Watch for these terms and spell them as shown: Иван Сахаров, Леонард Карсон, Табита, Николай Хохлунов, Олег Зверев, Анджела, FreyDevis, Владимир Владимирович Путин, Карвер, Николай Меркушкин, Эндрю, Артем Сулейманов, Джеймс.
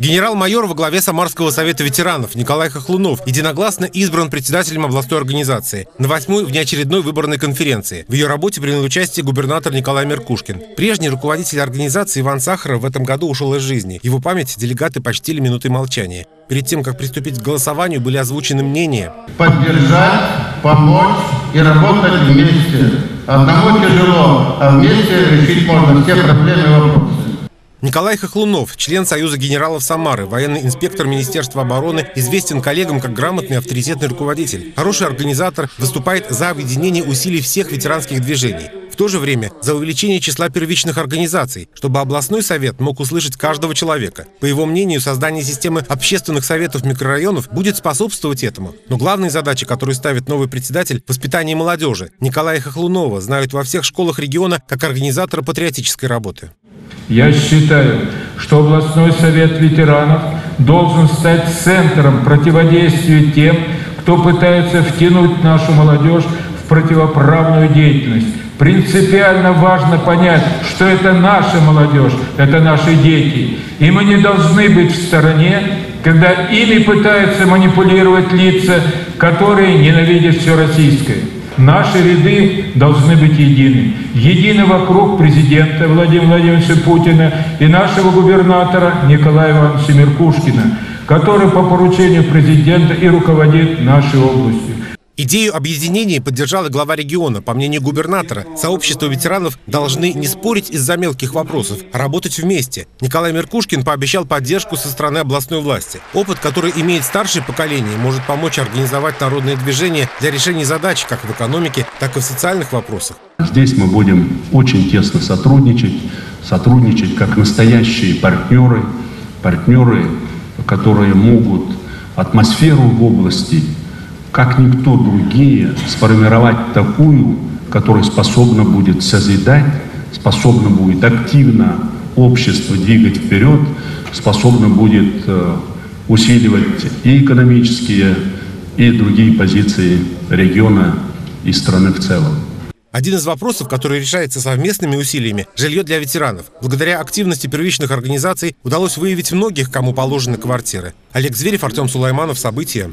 Генерал-майор во главе Самарского совета ветеранов Николай Хохлунов единогласно избран председателем областной организации на 8-й внеочередной выборной конференции. В ее работе принял участие губернатор Николай Меркушкин. Прежний руководитель организации Иван Сахаров в этом году ушел из жизни. Его память делегаты почтили минутой молчания. Перед тем, как приступить к голосованию, были озвучены мнения. Поддержать, помочь и работать вместе. Одному тяжело, а вместе решить можно все проблемы и вопросы. Николай Хохлунов, член Союза генералов Самары, военный инспектор Министерства обороны, известен коллегам как грамотный, авторитетный руководитель. Хороший организатор, выступает за объединение усилий всех ветеранских движений. В то же время за увеличение числа первичных организаций, чтобы областной совет мог услышать каждого человека. По его мнению, создание системы общественных советов микрорайонов будет способствовать этому. Но главные задачи, которые ставит новый председатель – воспитание молодежи. Николая Хохлунова знают во всех школах региона как организатора патриотической работы. Я считаю, что областной совет ветеранов должен стать центром противодействия тем, кто пытается втянуть нашу молодежь в противоправную деятельность. Принципиально важно понять, что это наша молодежь, это наши дети. И мы не должны быть в стороне, когда ими пытаются манипулировать лица, которые ненавидят все российское. Наши ряды должны быть едины. Едины вокруг президента Владимира Владимировича Путина и нашего губернатора Николая Ивановича Меркушкина, который по поручению президента и руководит нашей областью. Идею объединения поддержала глава региона. По мнению губернатора, сообщества ветеранов должны не спорить из-за мелких вопросов, а работать вместе. Николай Меркушкин пообещал поддержку со стороны областной власти. Опыт, который имеет старшее поколение, может помочь организовать народные движения для решения задач как в экономике, так и в социальных вопросах. Здесь мы будем очень тесно сотрудничать как настоящие партнеры, которые могут атмосферу в области, как никто другие, сформировать такую, которая способна будет созидать, способна будет активно общество двигать вперед, способна будет усиливать и экономические, и другие позиции региона и страны в целом. Один из вопросов, который решается совместными усилиями – жилье для ветеранов. Благодаря активности первичных организаций удалось выявить многих, кому положены квартиры. Олег Зверев, Артем Сулейманов, события.